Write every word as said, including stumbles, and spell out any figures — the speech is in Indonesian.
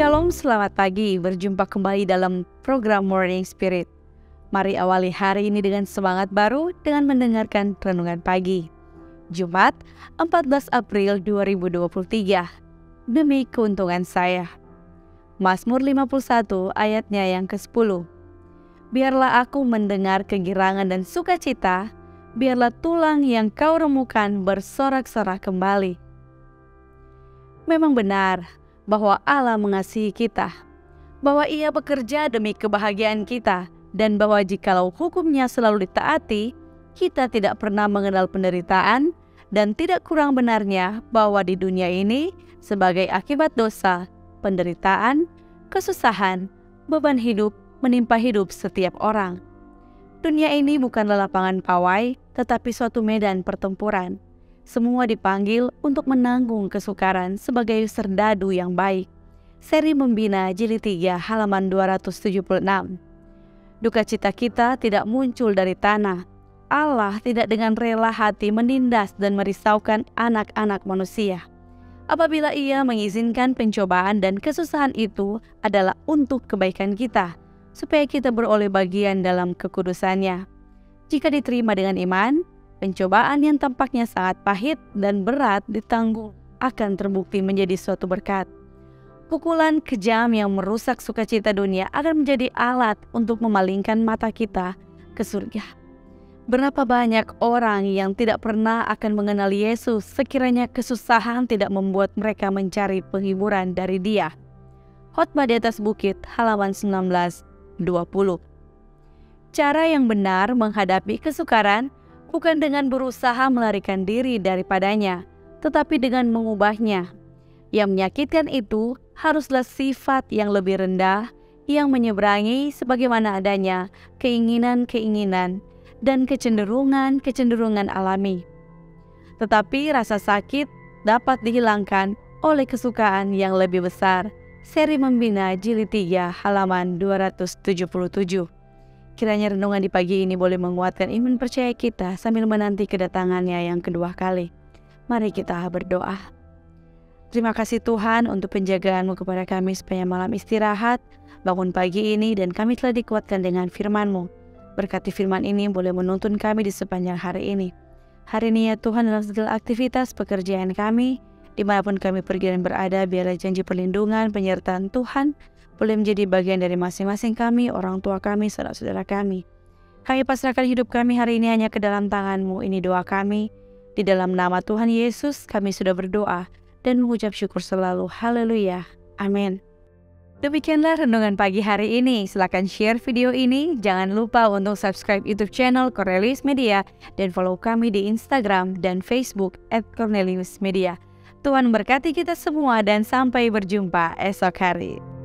Shalom, selamat pagi. Berjumpa kembali dalam program Morning Spirit. Mari awali hari ini dengan semangat baru dengan mendengarkan renungan pagi. Jumat, empat belas April dua ribu dua puluh tiga. Demi keuntungan saya. Mazmur lima puluh satu ayatnya yang kesepuluh. Biarlah aku mendengar kegirangan dan sukacita, biarlah tulang yang kau remukan bersorak-sorak kembali. Memang benar bahwa Allah mengasihi kita, bahwa Ia bekerja demi kebahagiaan kita, dan bahwa jikalau hukum-Nya selalu ditaati, kita tidak pernah mengenal penderitaan, dan tidak kurang benarnya bahwa di dunia ini sebagai akibat dosa, penderitaan, kesusahan, beban hidup menimpa hidup setiap orang. Dunia ini bukanlah lapangan pawai, tetapi suatu medan pertempuran. Semua dipanggil untuk menanggung kesukaran sebagai serdadu yang baik. Seri Membina Jilid tiga halaman dua ratus tujuh puluh enam. Duka cita kita tidak muncul dari tanah. Allah tidak dengan rela hati menindas dan merisaukan anak-anak manusia. Apabila Ia mengizinkan pencobaan dan kesusahan itu adalah untuk kebaikan kita, supaya kita beroleh bagian dalam kekudusannya. Jika diterima dengan iman, pencobaan yang tampaknya sangat pahit dan berat ditanggung akan terbukti menjadi suatu berkat. Pukulan kejam yang merusak sukacita dunia akan menjadi alat untuk memalingkan mata kita ke surga. Berapa banyak orang yang tidak pernah akan mengenal Yesus sekiranya kesusahan tidak membuat mereka mencari penghiburan dari Dia. Khotbah di atas bukit halaman sembilan belas dua puluh. Cara yang benar menghadapi kesukaran bukan dengan berusaha melarikan diri daripadanya, tetapi dengan mengubahnya. Yang menyakitkan itu haruslah sifat yang lebih rendah, yang menyeberangi sebagaimana adanya keinginan-keinginan dan kecenderungan-kecenderungan alami. Tetapi rasa sakit dapat dihilangkan oleh kesukaan yang lebih besar. Seri Membina Jilid tiga halaman dua ratus tujuh puluh tujuh. Kiranya renungan di pagi ini boleh menguatkan iman percaya kita sambil menanti kedatangannya yang kedua kali. Mari kita berdoa. Terima kasih Tuhan untuk penjagaanmu kepada kami sepanjang malam istirahat, bangun pagi ini, dan kami telah dikuatkan dengan firman-Mu. Berkati firman ini boleh menuntun kami di sepanjang hari ini. Hari ini ya Tuhan, dalam segala aktivitas pekerjaan kami, dimanapun kami pergi dan berada, biarlah janji perlindungan, penyertaan Tuhan boleh menjadi bagian dari masing-masing kami, orang tua kami, saudara-saudara kami. Kami pasrahkan hidup kami hari ini hanya ke dalam tangan-Mu. Ini doa kami. Di dalam nama Tuhan Yesus kami sudah berdoa dan mengucap syukur selalu. Haleluya. Amin. Demikianlah renungan pagi hari ini. Silakan share video ini. Jangan lupa untuk subscribe YouTube channel Cornelius Media dan follow kami di Instagram dan Facebook at Cornelius Media. Tuhan berkati kita semua dan sampai berjumpa esok hari.